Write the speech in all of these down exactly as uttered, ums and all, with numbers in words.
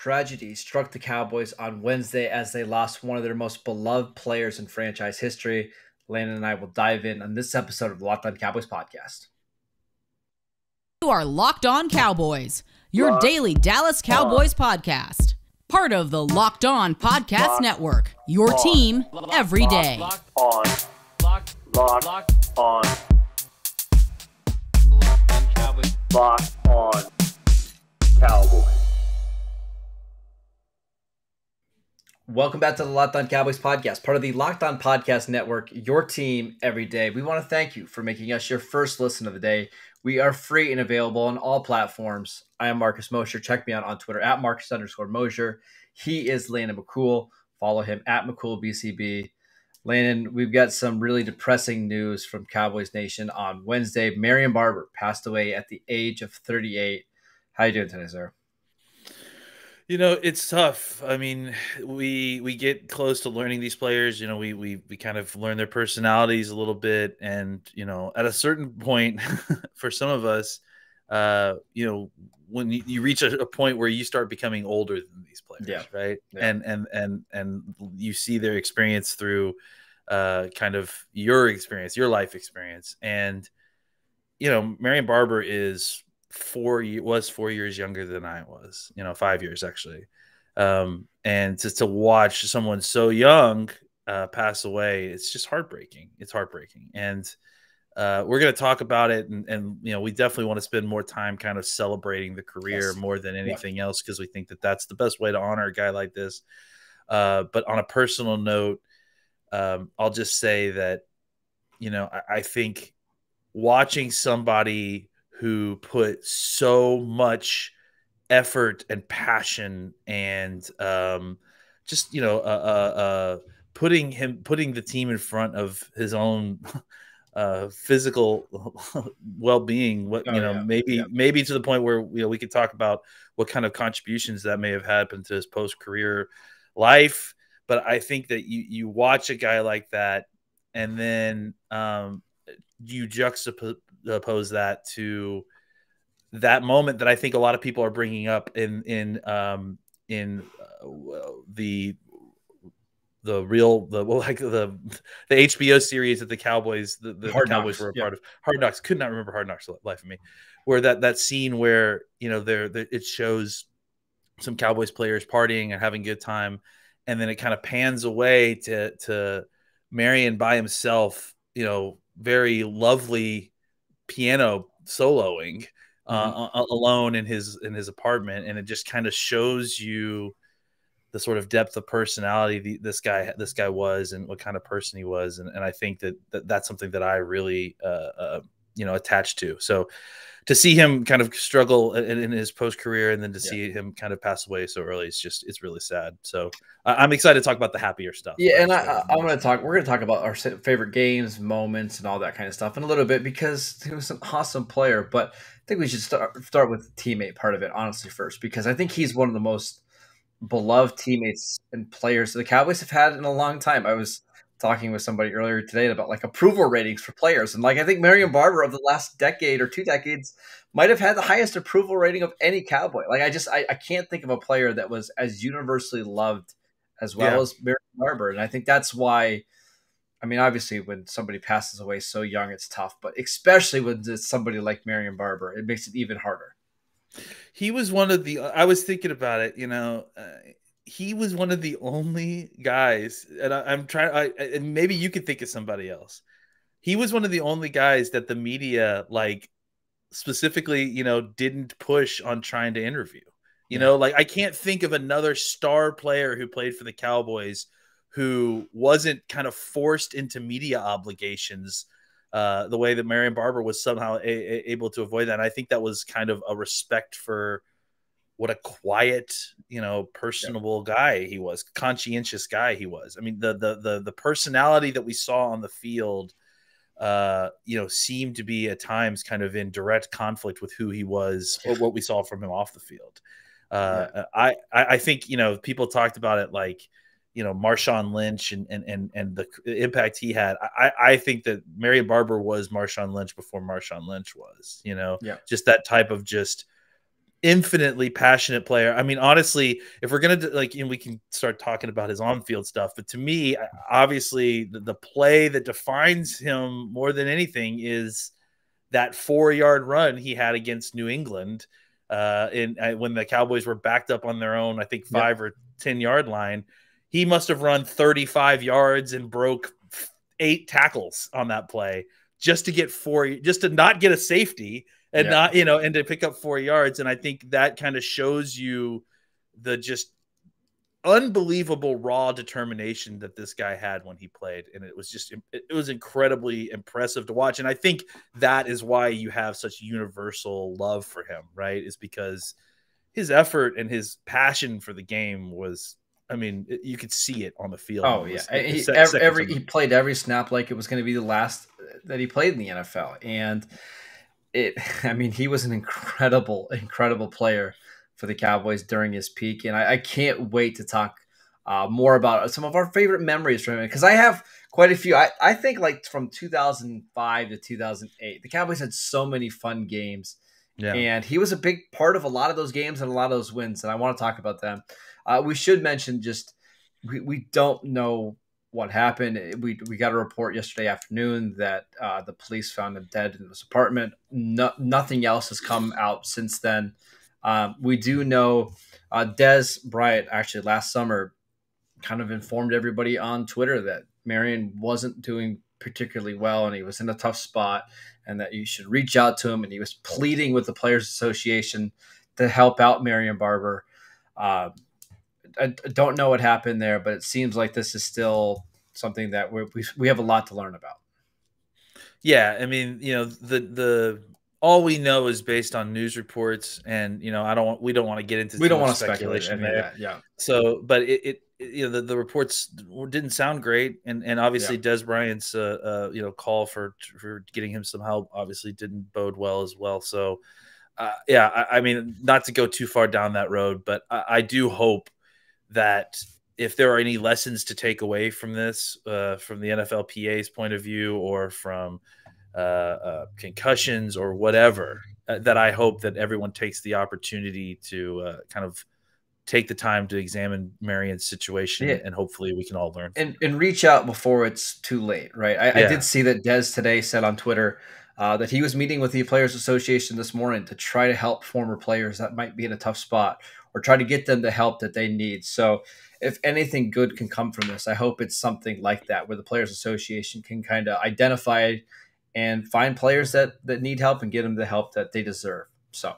tragedy struck the Cowboys on Wednesday as they lost one of their most beloved players in franchise history. Landon and I will dive in on this episode of the Locked On Cowboys podcast. You are Locked On Cowboys, your Locked daily Dallas Cowboys on. podcast. Part of the Locked On Podcast Locked Network, your on. team every day. Locked On. Locked On. Locked On. Locked On Cowboys. Locked On Cowboys. Welcome back to the Locked On Cowboys podcast, part of the Locked On Podcast Network, your team every day. We want to thank you for making us your first listen of the day. We are free and available on all platforms. I am Marcus Mosher. Check me out on Twitter at Marcus underscore Mosher. He is Landon McCool. Follow him at McCoolBCB. Landon, we've got some really depressing news from Cowboys Nation on Wednesday. Marion Barber passed away at the age of thirty-eight. How are you doing today, sir? You know, it's tough. I mean, we we get close to learning these players. You know, we we we kind of learn their personalities a little bit, and you know, at a certain point, for some of us, uh, you know, when you, you reach a, a point where you start becoming older than these players, yeah. right? Yeah. And and and and you see their experience through, uh, kind of your experience, your life experience, and you know, Marion Barber is. Four was four years younger than I was, you know, five years actually. Um, and to, to watch someone so young uh, pass away, it's just heartbreaking. It's heartbreaking. And uh, we're going to talk about it. And, and, you know, we definitely want to spend more time kind of celebrating the career yes. more than anything yeah. else, because we think that that's the best way to honor a guy like this. Uh, but on a personal note, um, I'll just say that, you know, I, I think watching somebody who put so much effort and passion and um, just, you know, uh, uh, uh, putting him, putting the team in front of his own uh, physical well-being. What, oh, you know, yeah. maybe, yeah. maybe to the point where, you know, we could talk about what kind of contributions that may have happened to his post-career life. But I think that you, you watch a guy like that, and then um, you juxtapose, oppose that to that moment that I think a lot of people are bringing up in in um in uh, the the real the well like the the H B O series that the Cowboys the, the Hard Cowboys Knocks, were a yeah. part of. Hard Knocks. Could not remember Hard Knocks Life of Me, where that that scene where, you know, there it shows some Cowboys players partying and having a good time, and then it kind of pans away to to Marion by himself, you know, very lovely piano soloing uh, mm-hmm. alone in his in his apartment, and it just kind of shows you the sort of depth of personality the, this guy this guy was, and what kind of person he was, and, and I think that, that that's something that I really uh, uh, you know, attached to. So to see him kind of struggle in, in his post career, and then to yeah. see him kind of pass away so early, it's just it's really sad. So uh, I'm excited to talk about the happier stuff. Yeah, right? and I, I'm going to talk. We're going to talk about our favorite games, moments, and all that kind of stuff in a little bit, because he was an awesome player. But I think we should start start with the teammate part of it, honestly, first, because I think he's one of the most beloved teammates and players the Cowboys have had in a long time. I was talking with somebody earlier today about like approval ratings for players. And like, I think Marion Barber of the last decade or two decades might've had the highest approval rating of any Cowboy. Like I just, I, I can't think of a player that was as universally loved as well yeah. as Marion Barber. And I think that's why, I mean, obviously when somebody passes away so young, it's tough, but especially when it's somebody like Marion Barber, it makes it even harder. He was one of the, I was thinking about it, you know, uh, he was one of the only guys, and I, I'm trying. I, and maybe you could think of somebody else. He was one of the only guys that the media, like, specifically, you know, didn't push on trying to interview. You yeah. know, like I can't think of another star player who played for the Cowboys who wasn't kind of forced into media obligations uh, the way that Marion Barber was somehow a a able to avoid that. And I think that was kind of a respect for what a quiet, you know, personable yeah. guy he was, conscientious guy he was. I mean, the the the the personality that we saw on the field, uh, you know, seemed to be at times kind of in direct conflict with who he was or what we saw from him off the field. Uh, yeah. I I think, you know, people talked about it like, you know, Marshawn Lynch and and and and the impact he had. I I think that Marion Barber was Marshawn Lynch before Marshawn Lynch was. You know, yeah. just that type of just infinitely passionate player. I mean, honestly, if we're going to like, you know, we can start talking about his on-field stuff, but to me, obviously the, the play that defines him more than anything is that four yard run he had against New England. Uh, and I, when the Cowboys were backed up on their own, I think five yep. or ten yard line, he must've run thirty-five yards and broke eight tackles on that play just to get four, just to not get a safety and yeah. not, you know, and to pick up four yards. And I think that kind of shows you the just unbelievable raw determination that this guy had when he played. And it was just, it was incredibly impressive to watch. And I think that is why you have such universal love for him, right? Is because his effort and his passion for the game was, I mean, you could see it on the field. Oh yeah. He, every, every, he played every snap like it was going to be the last that he played in the N F L. And it, I mean, he was an incredible, incredible player for the Cowboys during his peak. And I, I can't wait to talk uh, more about some of our favorite memories from him, because I have quite a few. I, I think like from two thousand five to two thousand eight, the Cowboys had so many fun games. Yeah. And he was a big part of a lot of those games and a lot of those wins. And I want to talk about them. Uh, we should mention just we, we don't know what happened. We, we got a report yesterday afternoon that uh, the police found him dead in his apartment. No, nothing else has come out since then. Um, we do know uh, Dez Bryant actually last summer kind of informed everybody on Twitter that Marion wasn't doing particularly well and he was in a tough spot and that you should reach out to him. And he was pleading with the Players Association to help out Marion Barber. Uh, I don't know what happened there, but it seems like this is still something that we're, we we have a lot to learn about. Yeah, I mean, you know, the the all we know is based on news reports, and you know, I don't want, we don't want to get into we don't want to speculation speculate there. Yeah, yeah. So, but it, it you know the, the reports didn't sound great, and and obviously yeah. Dez Bryant's uh, uh you know call for for getting him some help obviously didn't bode well as well. So, uh, yeah, I, I mean, not to go too far down that road, but I, I do hope that if there are any lessons to take away from this, uh, from the N F L P A's point of view or from uh, uh, concussions or whatever, uh, that I hope that everyone takes the opportunity to uh, kind of take the time to examine Marion's situation yeah. and hopefully we can all learn. And, and reach out before it's too late, right? I, yeah. I did see that Dez today said on Twitter uh, that he was meeting with the Players Association this morning to try to help former players that might be in a tough spot or try to get them the help that they need. So if anything good can come from this, I hope it's something like that where the Players Association can kind of identify and find players that, that need help and get them the help that they deserve. So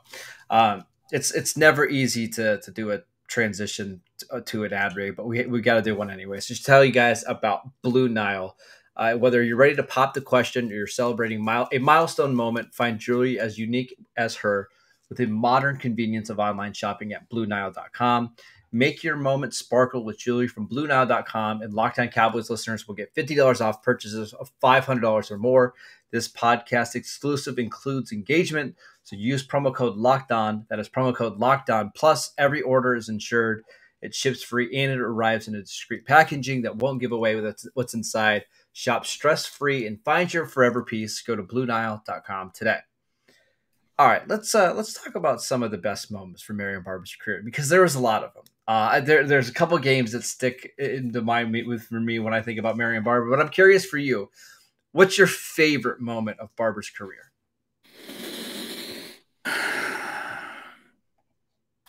um, it's it's never easy to, to do a transition to, uh, to an ad read, but we, we got to do one anyway. So just tell you guys about Blue Nile. Uh, whether you're ready to pop the question or you're celebrating mile, a milestone moment, find jewelry as unique as her with the modern convenience of online shopping at Blue Nile dot com. Make your moment sparkle with jewelry from Blue Nile dot com, and Locked On Cowboys listeners will get fifty dollars off purchases of five hundred dollars or more. This podcast exclusive includes engagement, so use promo code LOCKEDON. That is promo code LOCKEDON. Plus, every order is insured. It ships free, and it arrives in a discreet packaging that won't give away what's inside. Shop stress-free and find your forever piece. Go to Blue Nile dot com today. All right, let's uh, let's talk about some of the best moments for Marion Barber's career, because there was a lot of them. Uh, there, there's a couple games that stick into mind with for me when I think about Marion Barber, but I'm curious for you, what's your favorite moment of Barber's career?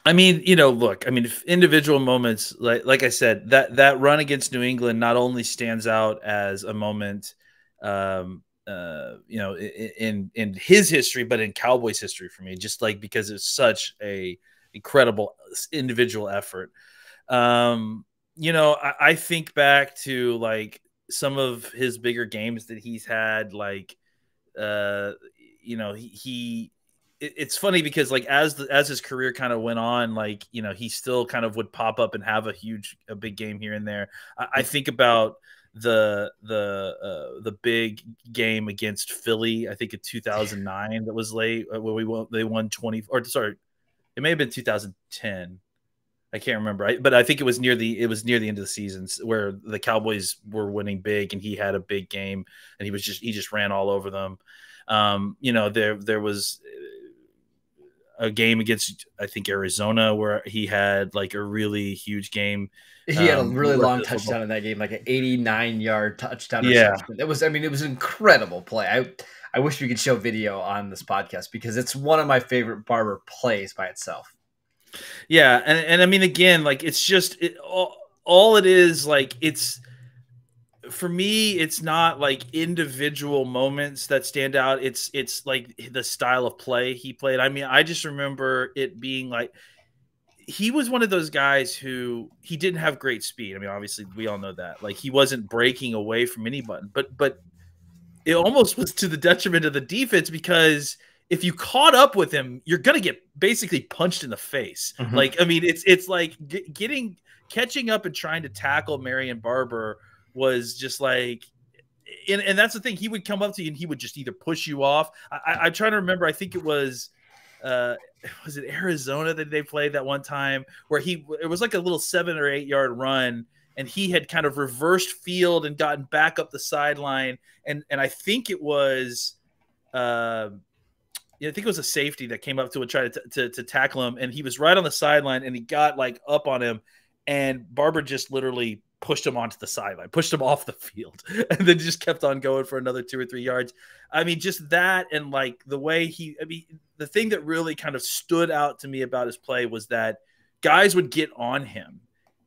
I mean, you know, look, I mean, individual moments, like like I said, that that run against New England not only stands out as a moment. Um, Uh, you know, in in his history, but in Cowboys history for me, just like because it's such a incredible individual effort. Um, you know, I, I think back to like some of his bigger games that he's had. Like, uh, you know, he, he it, it's funny because like as the, as his career kind of went on, like you know, he still kind of would pop up and have a huge a big game here and there. I, I think about the the uh, the big game against Philly, I think in two thousand nine, that was late where we won, they won twenty, or sorry, it may have been two thousand ten, I can't remember, I, but I think it was near the it was near the end of the season where the Cowboys were winning big and he had a big game and he was just he just ran all over them. Um, you know, there there was a game against, I think, Arizona, where he had like a really huge game. He um, had a really long touchdown football. in that game, like an eighty-nine yard touchdown. Yeah. It was, I mean, it was an incredible play. I, I wish we could show video on this podcast because it's one of my favorite Barber plays by itself. Yeah. And, and I mean, again, like it's just it, all, all it is like it's, for me, it's not like individual moments that stand out. It's it's like the style of play he played. I mean, I just remember it being like he was one of those guys who he didn't have great speed. I mean, obviously, we all know that. Like he wasn't breaking away from anybody, but but it almost was to the detriment of the defense because if you caught up with him, you're gonna get basically punched in the face. Mm-hmm. Like I mean, it's it's like getting catching up and trying to tackle Marion Barber was just like, and, and that's the thing. He would come up to you and he would just either push you off. I, I'm trying to remember. I think it was, uh, was it Arizona that they played that one time where he, it was like a little seven or eight yard run and he had kind of reversed field and gotten back up the sideline. And, and I think it was, uh, I think it was a safety that came up to try to, to, to tackle him. And he was right on the sideline and he got like up on him and Barber just literally pushed him onto the sideline, pushed him off the field, and then just kept on going for another two or three yards. I mean, just that and, like, the way he – I mean, the thing that really kind of stood out to me about his play was that guys would get on him,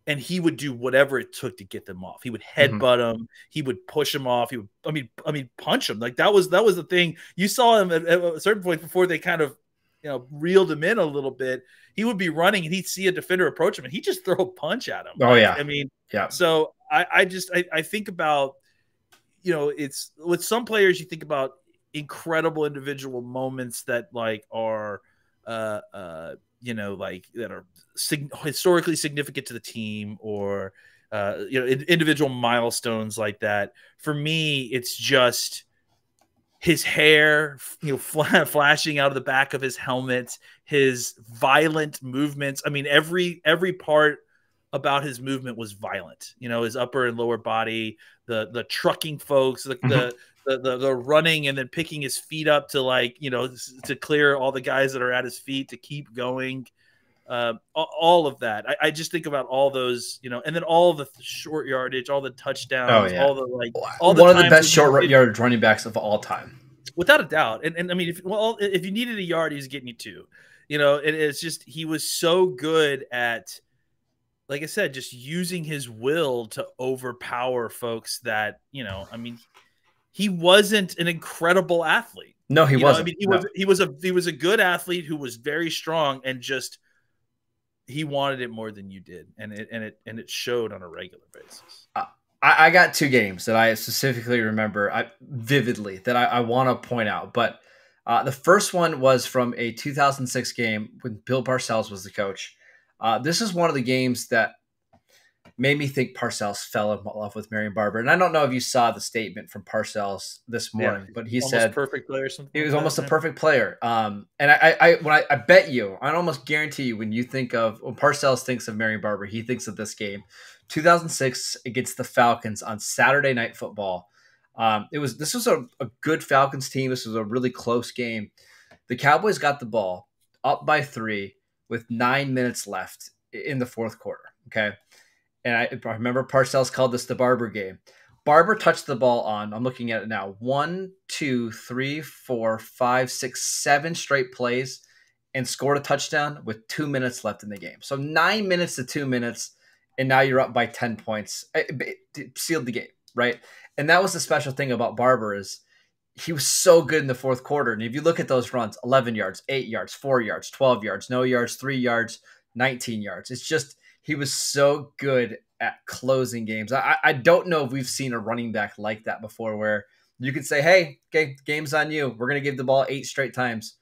and he would do whatever it took to get them off. He would headbutt mm-hmm. him. He would push him off. He would – I mean, I mean, punch him. Like, that was that was the thing. You saw him at, at a certain point before they kind of – you know, reeled him in a little bit. He would be running and he'd see a defender approach him and he'd just throw a punch at him. Oh right? yeah. I mean, yeah. So I, I just, I, I think about, you know, it's with some players, you think about incredible individual moments that like are, uh, uh, you know, like that are sig historically significant to the team or, uh, you know, in individual milestones like that. For me, it's just, his hair, you know, fl flashing out of the back of his helmet, his violent movements. I mean, every every part about his movement was violent. You know, his upper and lower body, the the trucking folks, the mm-hmm. the, the, the the running and then picking his feet up to like you know to clear all the guys that are at his feet to keep going. Uh, all of that, I, I just think about all those, you know, and then all the short yardage, all the touchdowns, oh, yeah. all the like, all the one of the best short yardage running backs of all time, without a doubt. And and I mean, if well, if you needed a yard, he was getting you two, you know. And it's just he was so good at, like I said, just using his will to overpower folks. That you know, I mean, he wasn't an incredible athlete. No, he you wasn't. Know? I mean, he no. was he was a he was a good athlete who was very strong and just. He wanted it more than you did, and it and it and it showed on a regular basis. Uh, I, I got two games that I specifically remember I, vividly that I, I want to point out. But uh, the first one was from a two thousand six game when Bill Parcells was the coach. Uh, this is one of the games that made me think Parcells fell in love with Marion Barber. And I don't know if you saw the statement from Parcells this morning, yeah, but he said perfect player. Something he was like almost that, a man. perfect player. Um, and I, I, when I, I bet you, I almost guarantee you, when you think of when Parcells thinks of Marion Barber, he thinks of this game, two thousand six against the Falcons on Saturday Night Football. Um, it was this was a, a good Falcons team. This was a really close game. The Cowboys got the ball up by three with nine minutes left in the fourth quarter. Okay. And I, I remember Parcells called this the Barber game. Barber touched the ball on, I'm looking at it now, one, two, three, four, five, six, seven straight plays and scored a touchdown with two minutes left in the game. So nine minutes to two minutes, and now you're up by ten points. It, it sealed the game, right? And that was the special thing about Barber is he was so good in the fourth quarter. And if you look at those runs, eleven yards, eight yards, four yards, twelve yards, no yards, three yards, nineteen yards. It's just... He was so good at closing games. I, I don't know if we've seen a running back like that before where you could say, hey, okay, game's on you. We're going to give the ball eight straight times.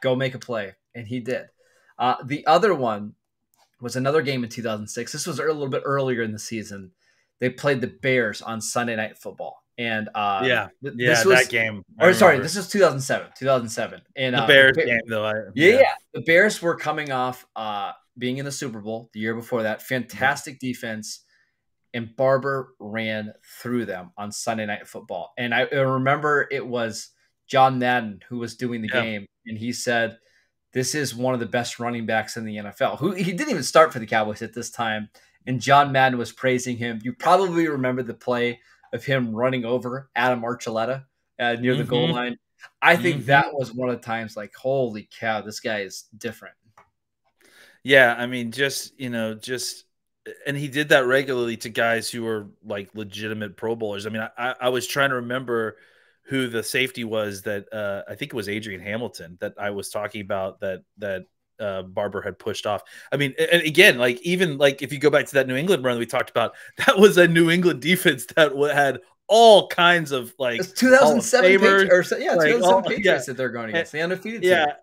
Go make a play. And he did. Uh, the other one was another game in two thousand six. This was a little bit earlier in the season. They played the Bears on Sunday Night Football. And uh, yeah, th yeah this was, that game. I or remember. Sorry, this is two thousand seven. And, the uh, Bears the, game, though. I, yeah, yeah. yeah, the Bears were coming off uh, – being in the Super Bowl the year before that, fantastic defense, and Barber ran through them on Sunday Night Football. And I remember it was John Madden who was doing the yeah. game, and he said this is one of the best running backs in the N F L. Who he didn't even start for the Cowboys at this time, and John Madden was praising him. You probably remember the play of him running over Adam Archuleta uh, near the mm-hmm. goal line. I think mm-hmm. that was one of the times like, holy cow, this guy is different. Yeah, I mean, just, you know, just – and he did that regularly to guys who were like legitimate Pro Bowlers. I mean, I, I was trying to remember – who the safety was that uh, I think it was Adrian Hamilton that I was talking about that that uh, Barber had pushed off. I mean, and again, like even like if you go back to that New England run we talked about, that was a New England defense that had all kinds of like two thousand seven Patriots, yeah, like, two thousand seven Patriots yeah. that they're going against, the undefeated yeah. team.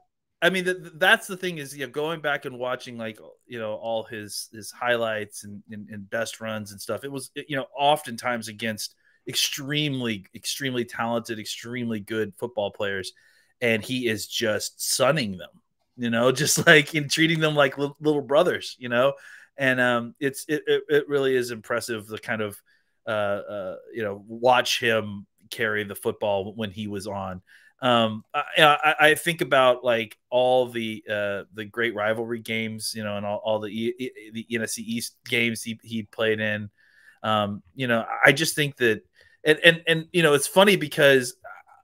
I mean, th that's the thing is, you know, going back and watching, like, you know, all his his highlights and, and, and best runs and stuff. It was, you know, oftentimes against extremely, extremely talented, extremely good football players. And he is just sunning them, you know, just like in treating them like li little brothers, you know? And um, it's, it, it, it really is impressive the kind of, uh, uh, you know, watch him carry the football when he was on. Um, I, I, I think about like all the, uh, the great rivalry games, you know, and all, all the, e the N F C East games he, he played in. Um, you know, I just think that, and, and, and, you know, it's funny because,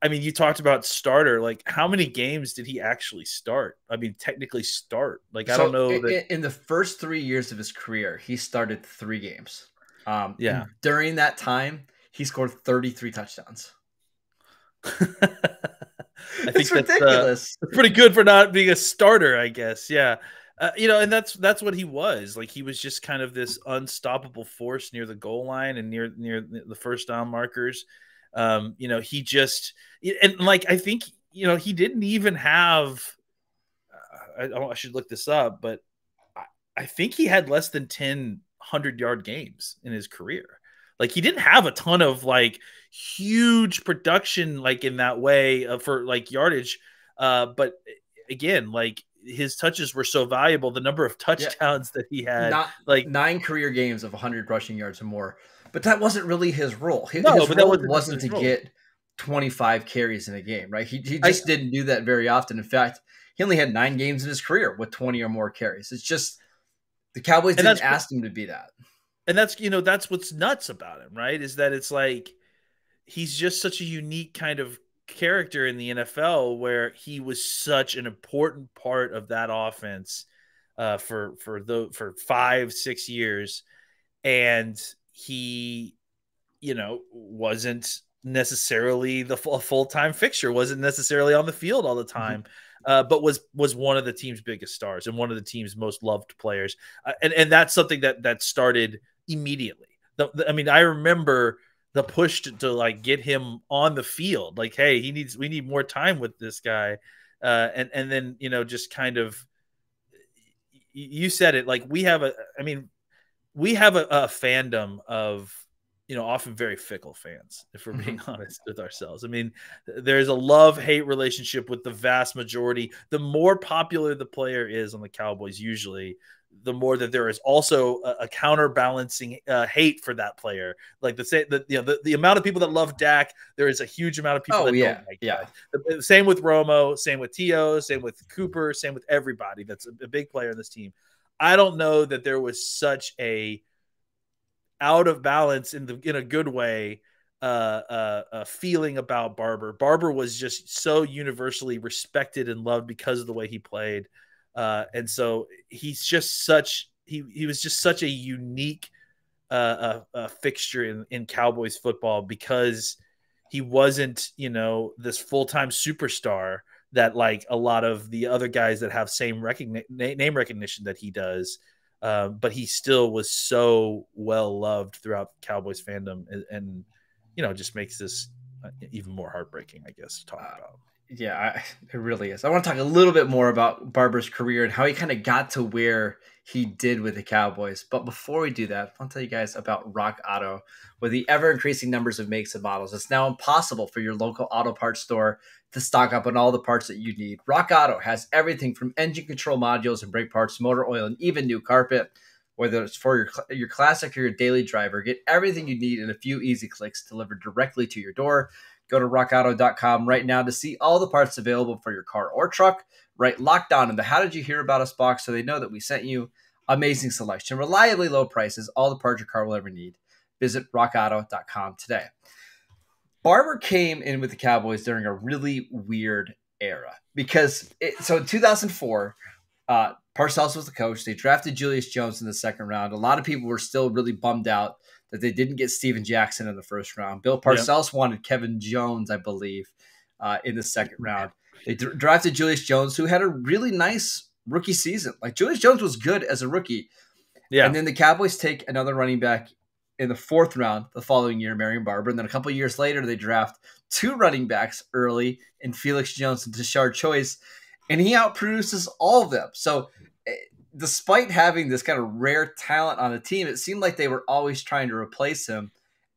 I mean, you talked about starter, like how many games did he actually start? I mean, technically start, like, I so don't know. That... In the first three years of his career, he started three games. Um, yeah. During that time, he scored thirty-three touchdowns. I think it's that's ridiculous. Uh, pretty good for not being a starter, I guess. Yeah. Uh, you know, and that's that's what he was like. He was just kind of this unstoppable force near the goal line and near near the first down markers. Um, you know, he just and like I think you know he didn't even have. Uh, I, I should look this up, but I, I think he had less than ten hundred yard games in his career. Like he didn't have a ton of like huge production like in that way uh, for like yardage. Uh, but again, like. His touches were so valuable. The number of touchdowns yeah. that he had, Not, like nine career games of one hundred rushing yards or more, but that wasn't really his role. His, no, his but role that wasn't, wasn't to role. get twenty-five carries in a game, right? He, he just I, didn't do that very often. In fact, he only had nine games in his career with twenty or more carries. It's just the Cowboys didn't ask him to be that. And that's, you know, that's what's nuts about him, right? Is that it's like, he's just such a unique kind of character in the N F L where he was such an important part of that offense uh, for for the for five six years, and he, you know, wasn't necessarily the full, full-time fixture, wasn't necessarily on the field all the time, mm-hmm. uh, but was was one of the team's biggest stars and one of the team's most loved players, uh, and and that's something that that started immediately. The, the, I mean, I remember. The push to, to like get him on the field, like, hey, he needs, we need more time with this guy. Uh, and, and then, you know, just kind of, you said it, like we have a, I mean, we have a, a fandom of, you know, often very fickle fans, if we're being honest with ourselves. I mean, there's a love-hate relationship with the vast majority. The more popular the player is on the Cowboys, usually, the more that there is also a, a counterbalancing uh, hate for that player. Like the same, the, you know, the, the amount of people that love Dak, there is a huge amount of people oh, that yeah, don't like yeah. Dak. The, the same with Romo, same with T O, same with Cooper, same with everybody that's a, a big player in this team. I don't know that there was such a out of balance in the, in a good way, uh, uh, uh, feeling about Barber. Barber was just so universally respected and loved because of the way he played. Uh, and so he's just such, he, he was just such a unique uh, uh, uh, fixture in, in Cowboys football because he wasn't, you know, this full-time superstar that like a lot of the other guys that have same recogni- name recognition that he does. Uh, but he still was so well loved throughout Cowboys fandom and, and, you know, just makes this even more heartbreaking, I guess, to talk about. Yeah, I, it really is. I want to talk a little bit more about Barber's career and how he kind of got to where he did with the Cowboys. But before we do that, I'll tell you guys about Rock Auto. With the ever-increasing numbers of makes and models, it's now impossible for your local auto parts store to stock up on all the parts that you need. Rock Auto has everything from engine control modules and brake parts, motor oil, and even new carpet. Whether it's for your, your classic or your daily driver, get everything you need in a few easy clicks delivered directly to your door. Go to rock auto dot com right now to see all the parts available for your car or truck. Right, Locked On in the How Did You Hear About Us box so they know that we sent you. Amazing selection, reliably low prices, all the parts your car will ever need. Visit rock auto dot com today. Barber came in with the Cowboys during a really weird era because it, so in two thousand four, uh, Parcells was the coach. They drafted Julius Jones in the second round. A lot of people were still really bummed out that they didn't get Steven Jackson in the first round. Bill Parcells yeah. wanted Kevin Jones, I believe, uh, in the second round. They d- drafted Julius Jones, who had a really nice rookie season. Like Julius Jones was good as a rookie. Yeah. And then the Cowboys take another running back in the fourth round the following year, Marion Barber. And then a couple of years later, they draft two running backs early in Felix Jones and Tashard Choice. And he outproduces all of them. So despite having this kind of rare talent on the team, it seemed like they were always trying to replace him.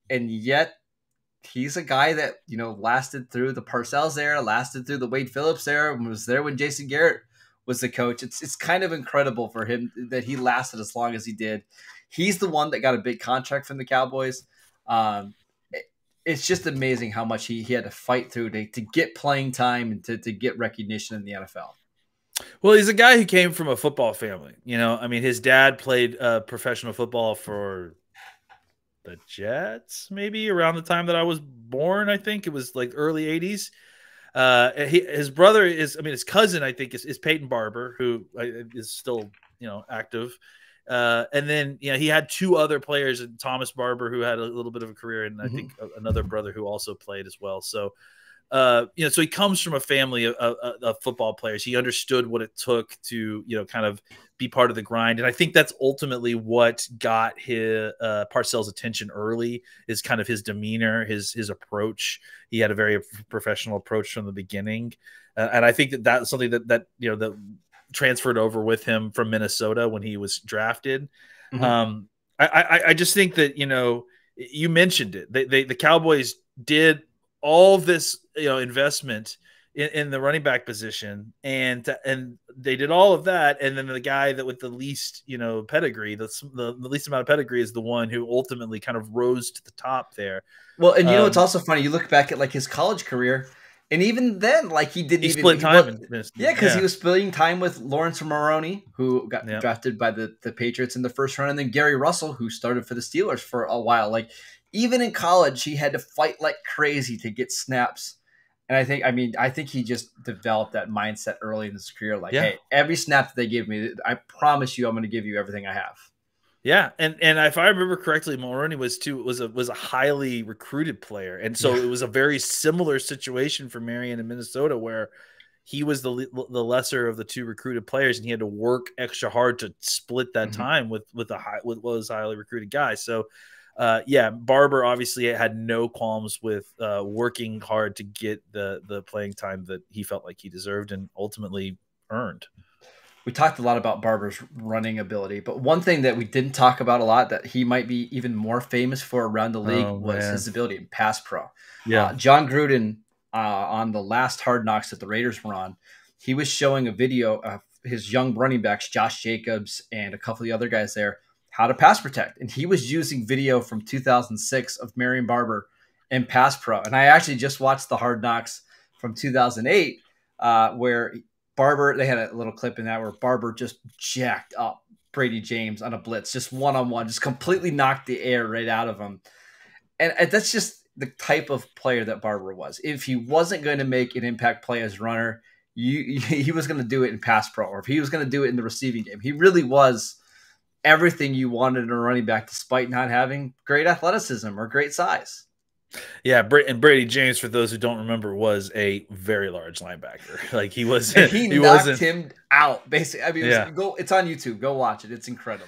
And yet he's a guy that, you know, lasted through the Parcells era, lasted through the Wade Phillips era, and was there when Jason Garrett was the coach. It's it's kind of incredible for him that he lasted as long as he did. He's the one that got a big contract from the Cowboys. Um, it, it's just amazing how much he, he had to fight through to, to get playing time and to, to get recognition in the N F L. Well, he's a guy who came from a football family. You know, I mean, his dad played uh, professional football for the Jets, maybe around the time that I was born. I think it was like early eighties. Uh, he, his brother is, I mean, his cousin, I think, is, is Peyton Barber, who is still, you know, active. Uh, and then, you know, he had two other players, Thomas Barber, who had a little bit of a career, and mm-hmm. I think another brother who also played as well. So, uh, you know, so he comes from a family of, of, of football players. He understood what it took to, you know, kind of be part of the grind. And I think that's ultimately what got his, uh, Parcells' attention early, is kind of his demeanor, his his approach. He had a very professional approach from the beginning. Uh, and I think that that's something that, that, you know, that transferred over with him from Minnesota when he was drafted. Mm-hmm. Um, I, I, I just think that, you know, you mentioned it. They, they, the Cowboys did all this, you know, investment in, in the running back position, and to, and they did all of that, and then the guy that with the least, you know, pedigree, the, the the least amount of pedigree, is the one who ultimately kind of rose to the top there. Well, and you um, know, it's also funny. You look back at like his college career, and even then, like he didn't he even split time. He was, yeah, because yeah. he was splitting time with Lawrence Maroney, who got yeah. drafted by the the Patriots in the first round, and then Gary Russell, who started for the Steelers for a while. Like even in college, he had to fight like crazy to get snaps. And I think, I mean, I think he just developed that mindset early in his career. Like, yeah. hey, every snap that they give me, I promise you, I'm going to give you everything I have. Yeah, and and if I remember correctly, Mulroney was too was a was a highly recruited player, and so yeah. it was a very similar situation for Marion in Minnesota, where he was the the lesser of the two recruited players, and he had to work extra hard to split that mm-hmm. time with with a high with was highly recruited guy. So. Uh, yeah, Barber obviously had no qualms with uh, working hard to get the the playing time that he felt like he deserved and ultimately earned. We talked a lot about Barber's running ability, but one thing that we didn't talk about a lot that he might be even more famous for around the league oh, was man. his ability in pass pro. Yeah, uh, John Gruden uh, on the last Hard Knocks that the Raiders were on, he was showing a video of his young running backs, Josh Jacobs and a couple of the other guys there, how to pass protect. And he was using video from two thousand six of Marion Barber and pass pro. And I actually just watched the Hard Knocks from two thousand eight uh, where Barber, they had a little clip in that where Barber just jacked up Brady James on a blitz, just one-on-one, just completely knocked the air right out of him. And, and that's just the type of player that Barber was. If he wasn't going to make an impact play as runner, you, he was going to do it in pass pro, or if he was going to do it in the receiving game. He really was everything you wanted in a running back, despite not having great athleticism or great size. Yeah. And Brady James, for those who don't remember, was a very large linebacker. Like he was, and he, he knocked wasn't, him out basically. I mean, it was, yeah. go, it's on YouTube, go watch it. It's incredible.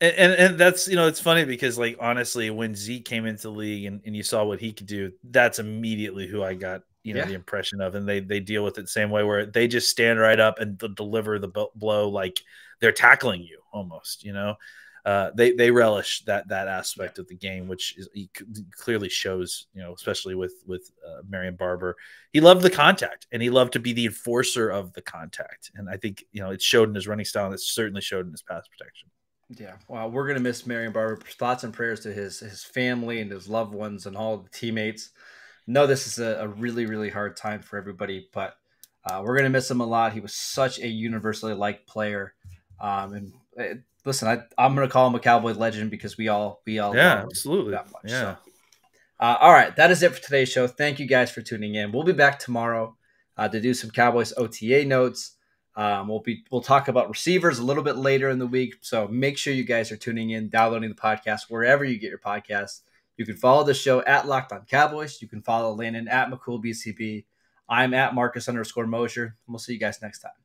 And, and, and that's, you know, it's funny because like, honestly, when Zeke came into the league and, and you saw what he could do, that's immediately who I got, you know, yeah. the impression of, and they, they deal with it the same way where they just stand right up and deliver the blow. Like they're tackling you almost, you know, uh, they, they relish that, that aspect yeah. of the game, which is, he clearly shows, you know, especially with, with uh, Marion Barber. He loved the contact and he loved to be the enforcer of the contact. And I think, you know, it showed in his running style and it certainly showed in his pass protection. Yeah. Wow. We're going to miss Marion Barber. Thoughts and prayers to his, his family and his loved ones and all the teammates. know this is a, a really, really hard time for everybody, but uh, we're going to miss him a lot. He was such a universally liked player. Um, and it, listen, I, I'm going to call him a Cowboy legend because we all, we all, yeah, absolutely. That much, yeah. So. Uh, all right. That is it for today's show. Thank you guys for tuning in. We'll be back tomorrow uh, to do some Cowboys O T A notes. Um, we'll be, we'll talk about receivers a little bit later in the week. So make sure you guys are tuning in, downloading the podcast, wherever you get your podcasts. You can follow the show at Locked On Cowboys. You can follow Landon at McCool B C B. I'm at Marcus underscore Mosher. And we'll see you guys next time.